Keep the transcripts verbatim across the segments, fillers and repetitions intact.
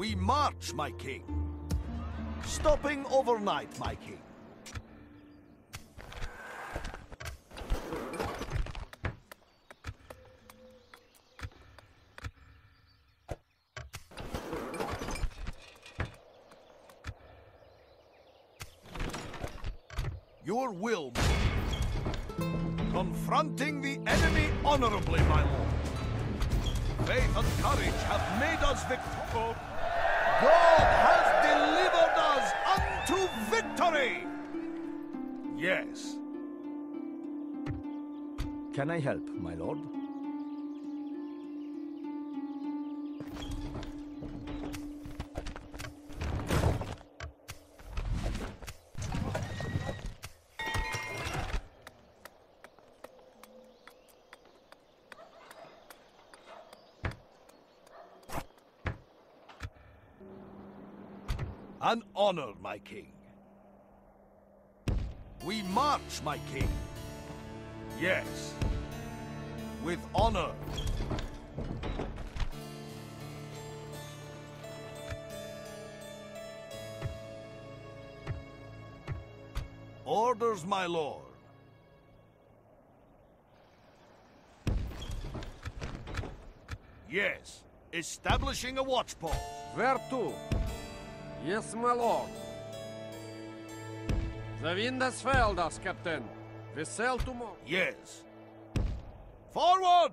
We march, my king. Stopping overnight, my king. Your will, confronting the enemy honorably, my lord. Faith and courage have made us victorious. God has delivered us unto victory. Yes. Can I help, my lord? An honor, my king. We march, my king. Yes. With honor. Orders, my lord. Yes. Establishing a watch post. Where to? Yes, my lord. The wind has failed us, Captain. We sail tomorrow. Yes. Forward!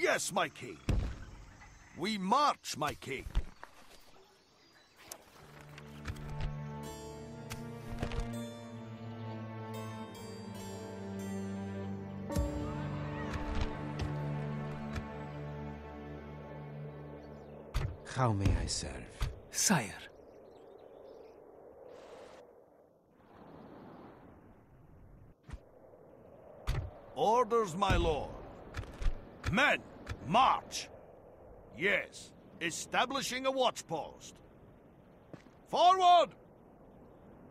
Yes, my king. We march, my king. How may I serve? Sire. Orders, my lord. Men! March! Yes, establishing a watch post. Forward!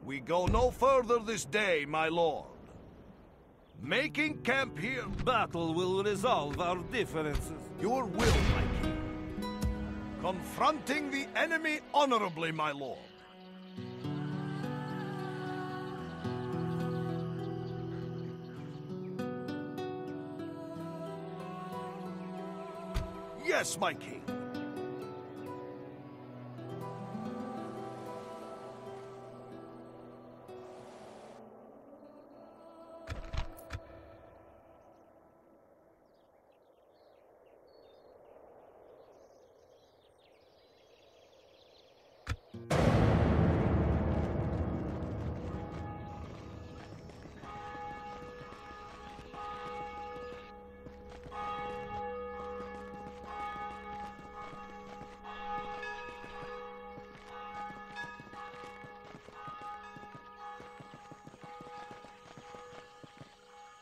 We go no further this day, my lord. Making camp here... Battle will resolve our differences. Your will, my king. Confronting the enemy honorably, my lord. Yes, my king.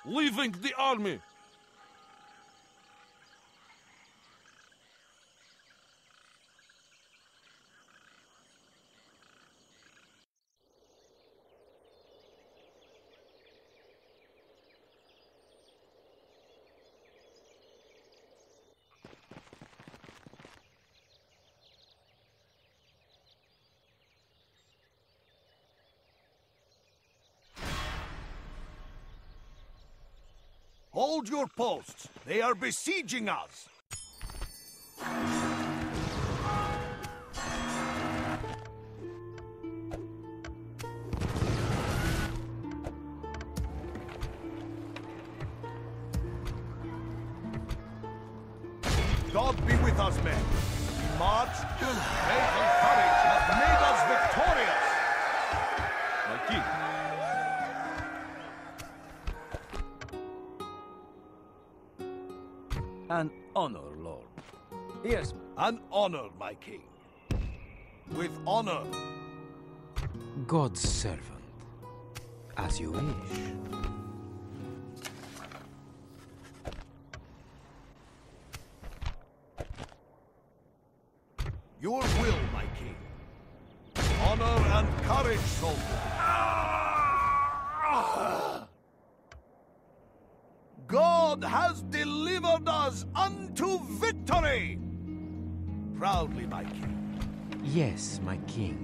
Leaving the army! Hold your posts. They are besieging us. God be with us, men. We march. Faith and courage have made us victorious. My king. An honor, lord. Yes, an honor, my king. With honor. God's servant. As you wish. Your will, my king. Honor and courage, soldier. God has delivered us unto victory! Proudly, my king. Yes, my king.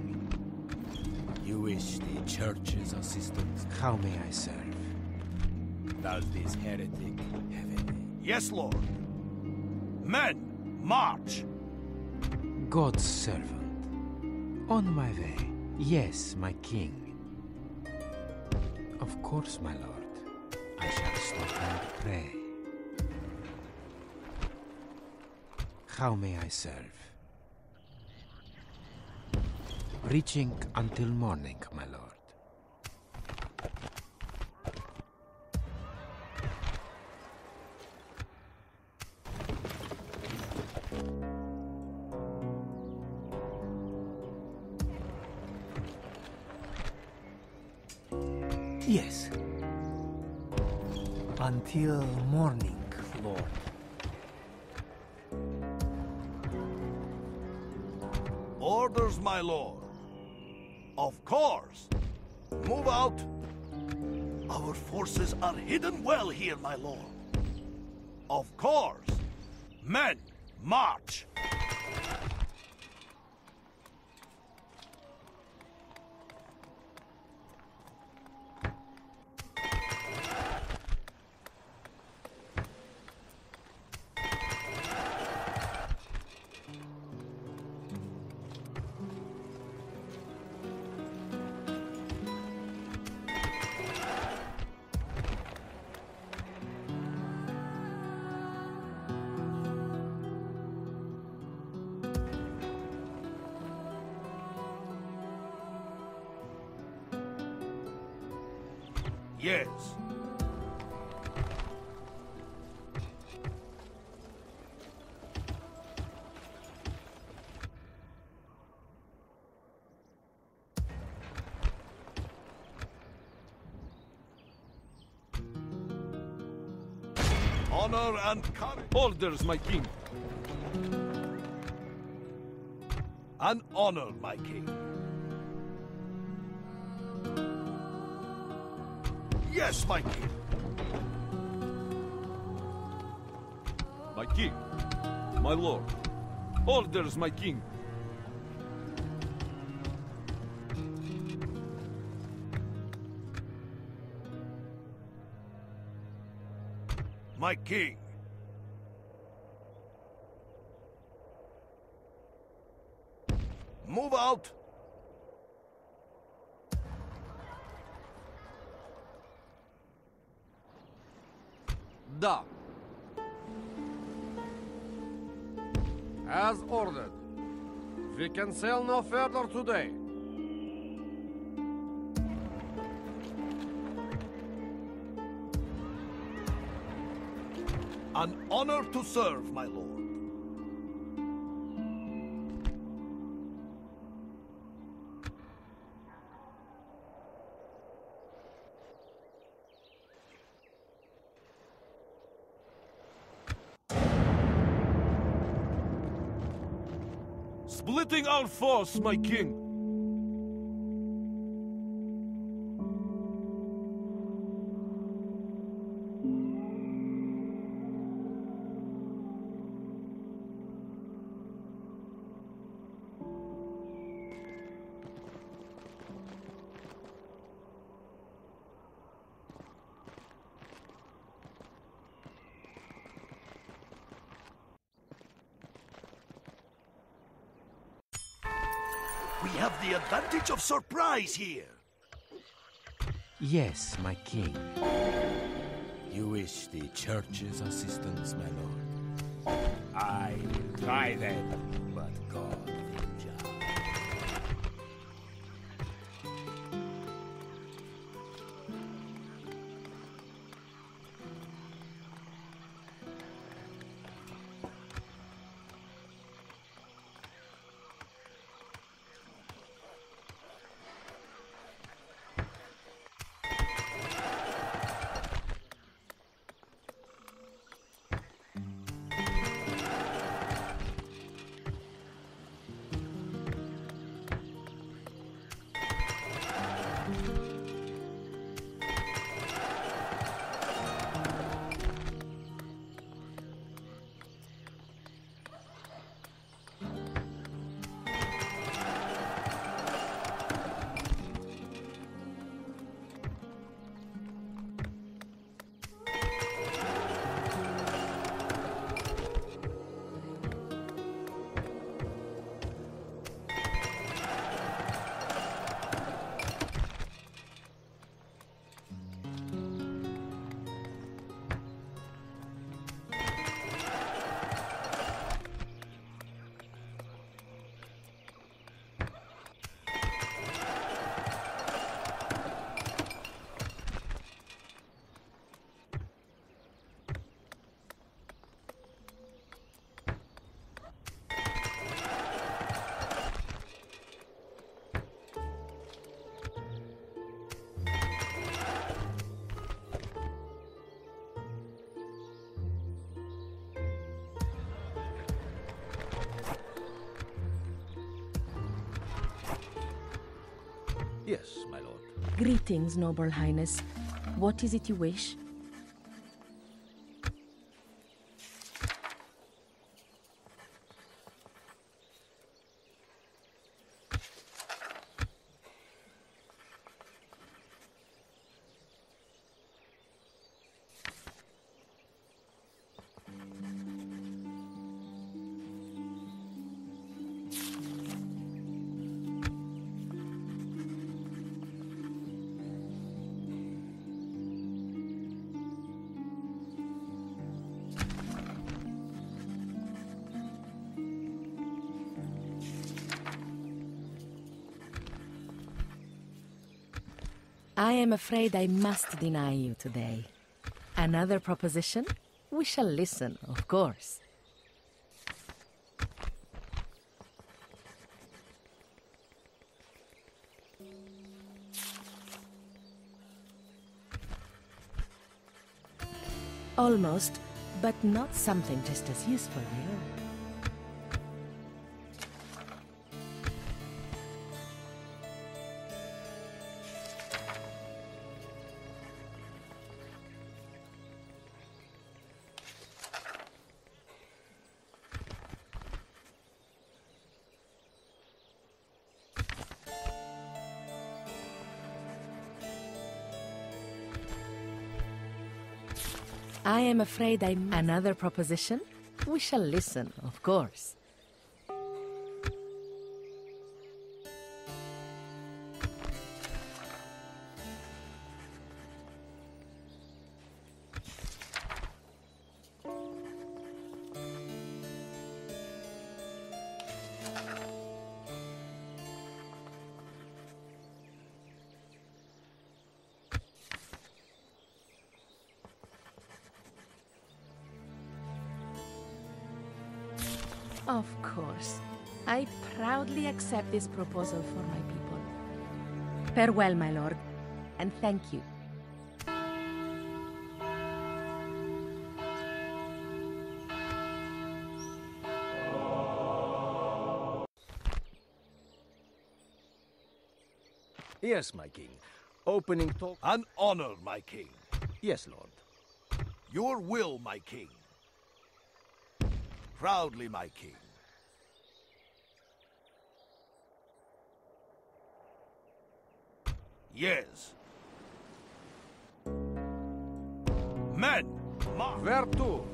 You wish the church's assistance? How may I serve? Does this heretic have any? Yes, Lord. Men, march! God's servant. On my way. Yes, my king. Of course, my lord. I shall stop and pray. How may I serve? Reaching until morning, my lord. Yes. Until morning, Lord. Orders, my lord. Of course. Move out. Our forces are hidden well here, my lord. Of course. Men, march. Yes. Honor and courage. Orders, my king. An honor, my king. Yes, my king. My king, my lord. Orders, my king. My king. Move out. As ordered, we can sail no further today. An honor to serve, my lord. Splitting our force, my king. We have the advantage of surprise here. Yes, my king. You wish the church's assistance, my lord. I will try that, but God will Yes, my lord. Greetings, noble highness. What is it you wish? I am afraid I must deny you today. Another proposition? We shall listen, of course. Almost, but not something just as useful, I hope. I am afraid I'm... Another proposition? We shall listen, of course. Of course. I proudly accept this proposal for my people. Farewell, my lord, and thank you. Yes, my king. Opening talk... An honor, my king. Yes, lord. Your will, my king. Proudly, my king. Yes. Men, march. Where to?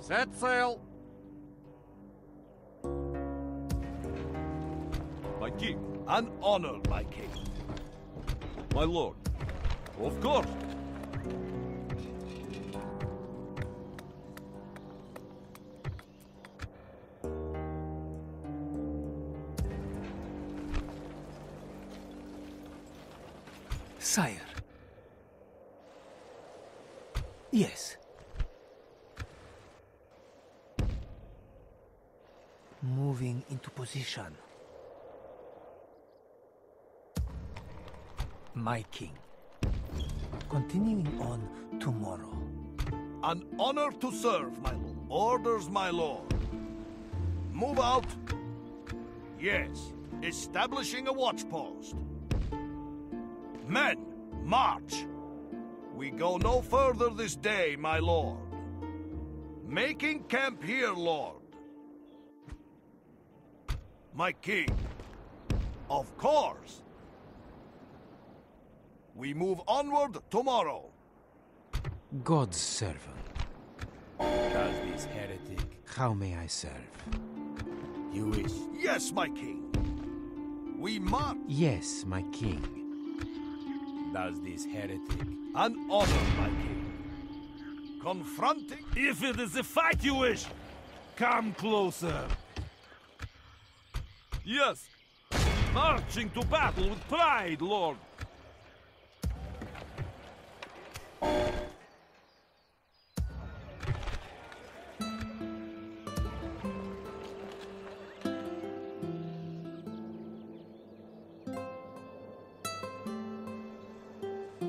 Set sail. My king, an honor, my king. My lord, of course. Sire. Yes. Moving into position. My king. Continuing on tomorrow. An honor to serve, my lord. Orders, my lord. Move out. Yes. Establishing a watch post. Men, march! We go no further this day, my lord. Making camp here, lord. My king. Of course. We move onward tomorrow. God's servant. Does this heretic... How may I serve? You wish... Yes, my king. We march... Yes, my king. Does this heretic... An honor, my king. Confronting... If it is a fight you wish, come closer. Yes. Marching to battle with pride, lord.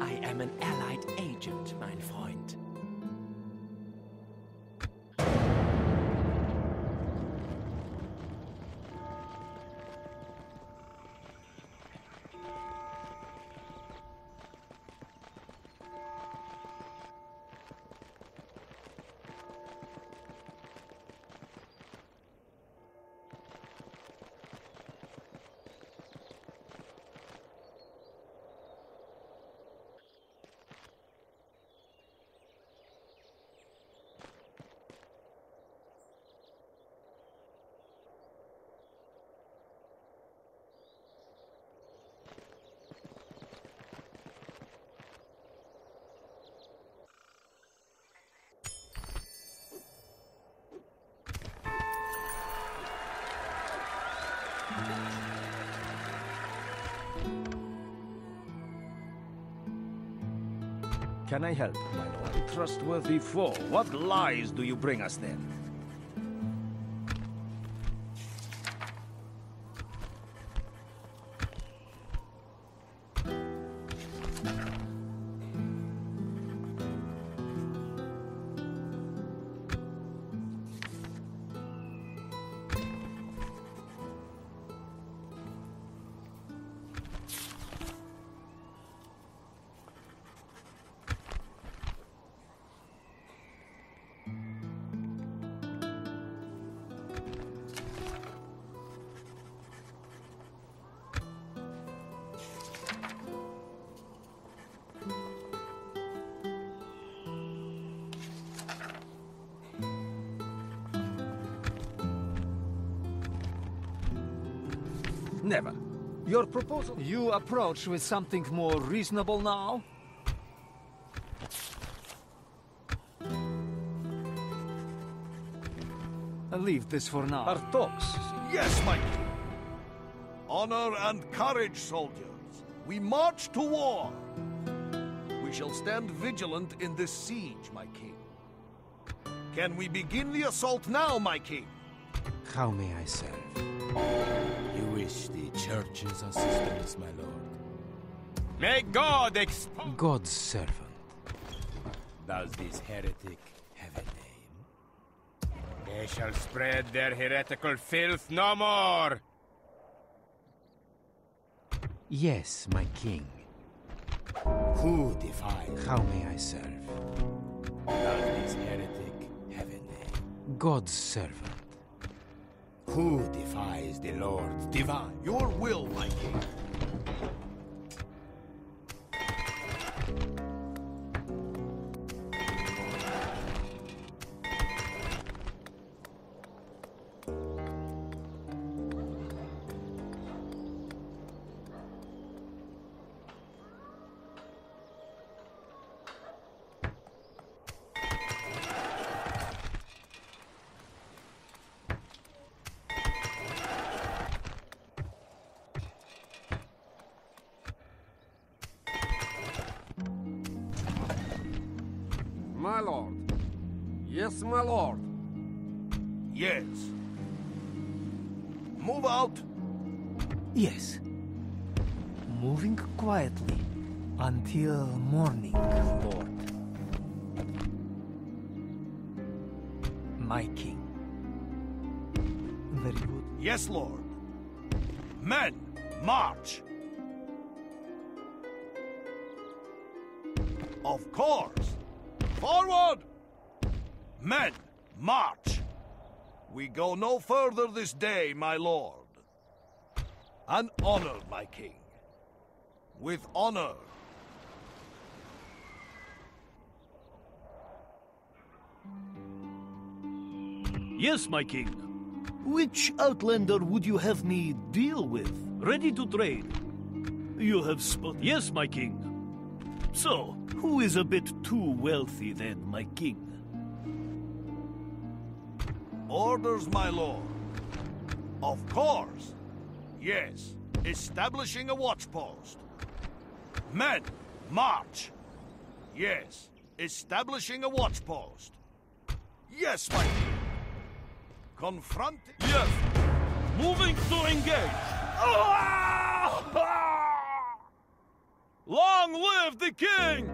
I am an allied agent, mein Freund. Can I help, my lord? Trustworthy foe, what lies do you bring us then? Never. Your proposal... You approach with something more reasonable now? I'll leave this for now. Our talks. Yes, my... Honor and courage, soldiers. We march to war. We shall stand vigilant in this siege, my king. Can we begin the assault now, my king? How may I serve? The church's assistance, my lord. May God expose... God's servant. Does this heretic have a name? They shall spread their heretical filth no more! Yes, my king. Who defies... How may I serve? Does this heretic have a name? God's servant. Who defies the Lord's divine? Your will, my king. My lord. Yes, my lord. Yes. Move out. Yes. Moving quietly until morning, lord. My king. Very good. Yes, lord. Men, march. Of course. Forward! Men, march! We go no further this day, my lord. An honor, my king. With honor. Yes, my king. Which outlander would you have me deal with? Ready to trade. You have spot... Yes, my king. So... Who is a bit too wealthy then, my king? Orders, my lord. Of course. Yes. Establishing a watch post. Men, march. Yes. Establishing a watch post. Yes, my king. Confront... Yes. Moving to engage. Long live the king!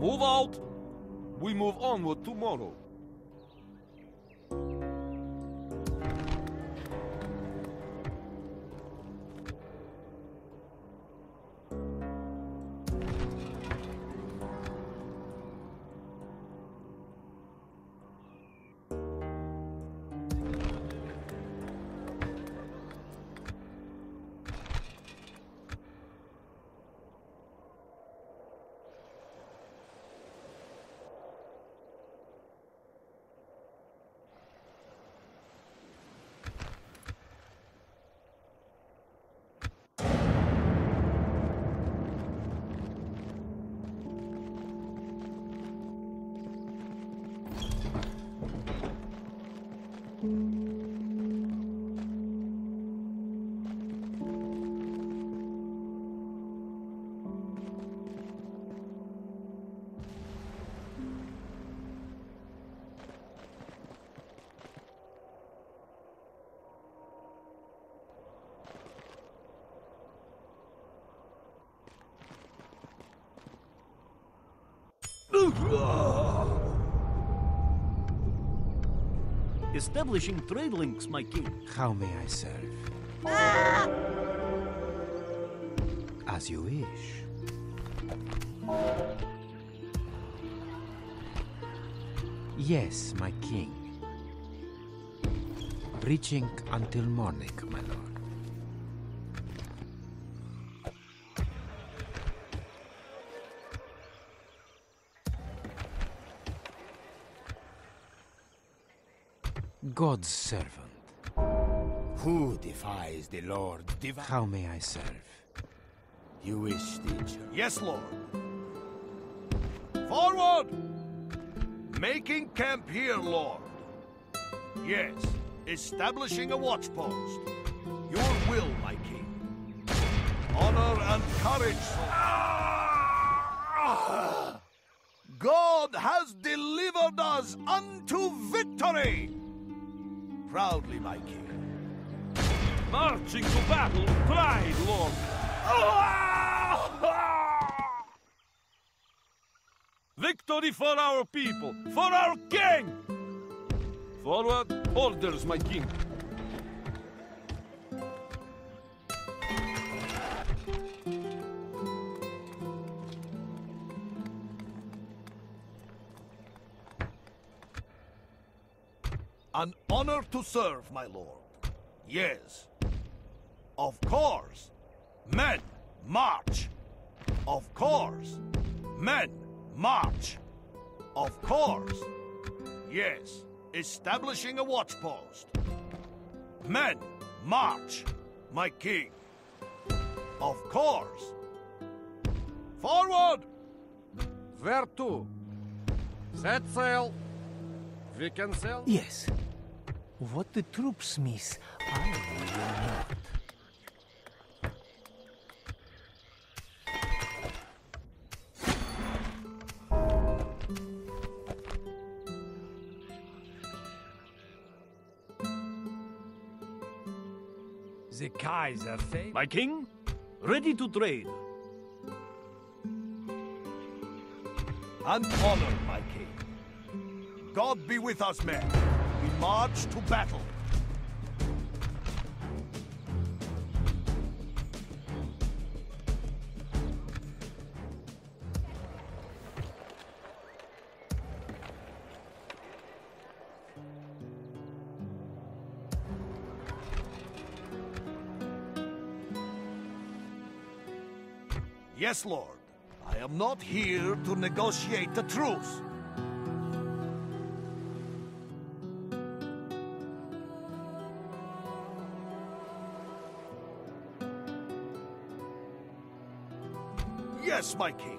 Move out. We move onward tomorrow. Establishing trade links, my king. How may I serve? Ah! As you wish. Yes, my king. Reaching until morning, my lord. God's servant. Who defies the Lord? Devi- How may I serve? You wish, teacher? Yes, Lord. Forward! Making camp here, Lord. Yes, establishing a watch post. Your will, my king. Honor and courage, sir. God has delivered us unto victory! Proudly, my king. Marching to battle, pride, Lord. Victory for our people, for our king! Forward, orders, my king. An honor to serve, my lord. Yes. Of course. Men, march. Of course. Men, march. Of course. Yes. Establishing a watch post. Men, march. My king. Of course. Forward! Where to? Set sail. We can sail? Yes. What the troops miss, I will not. The Kaiser faith. My king, ready to trade. And honor, my king. God be with us, men. We march to battle. Yes, Lord. I am not here to negotiate the truce. Yes, my king.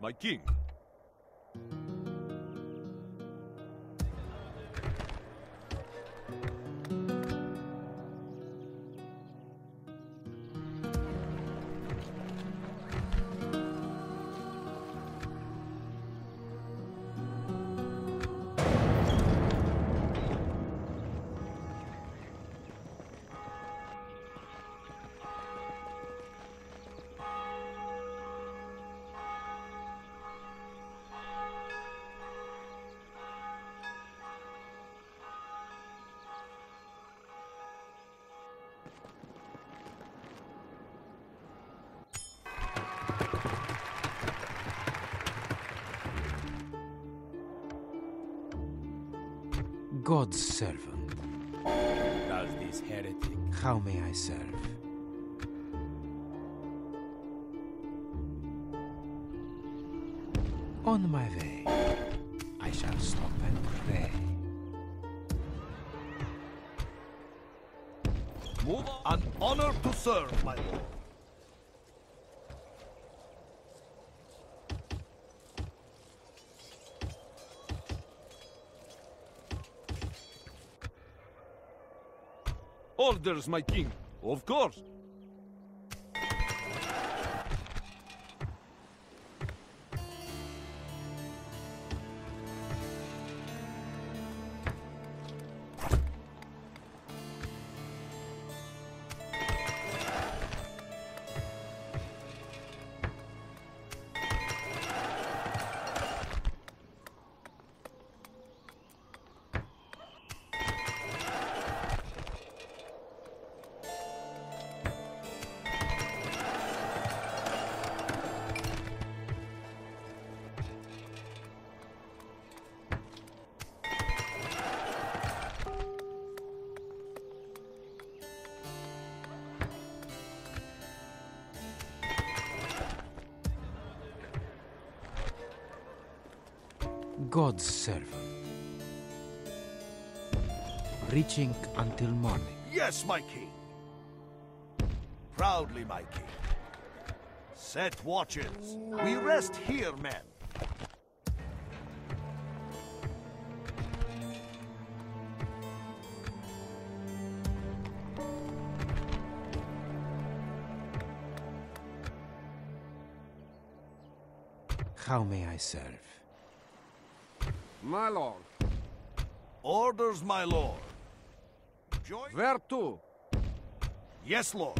My king. God's servant. Does this heretic? How may I serve? On my way, I shall stop and pray. Move on. An honor to serve, my lord. Orders, my king. Of course. God's servant. Reaching until morning. Yes, my king. Proudly, my king. Set watches. We rest here, men. How may I serve? My lord. Orders, my lord. Join... Where to? Yes, lord.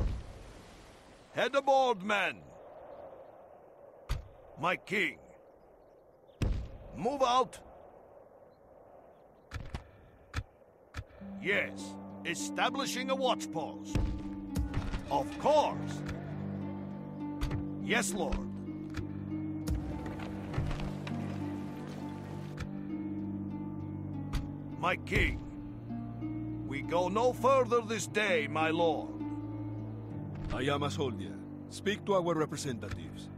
Head aboard, men. My king. Move out. Yes. Establishing a watch post. Of course. Yes, lord. My king, we go no further this day, my lord. I am a soldier. Speak to our representatives.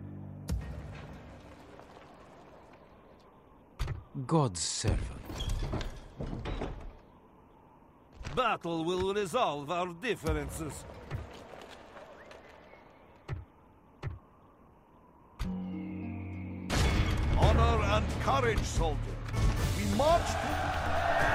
God's servant. Battle will resolve our differences. Honor and courage, soldier. We march to...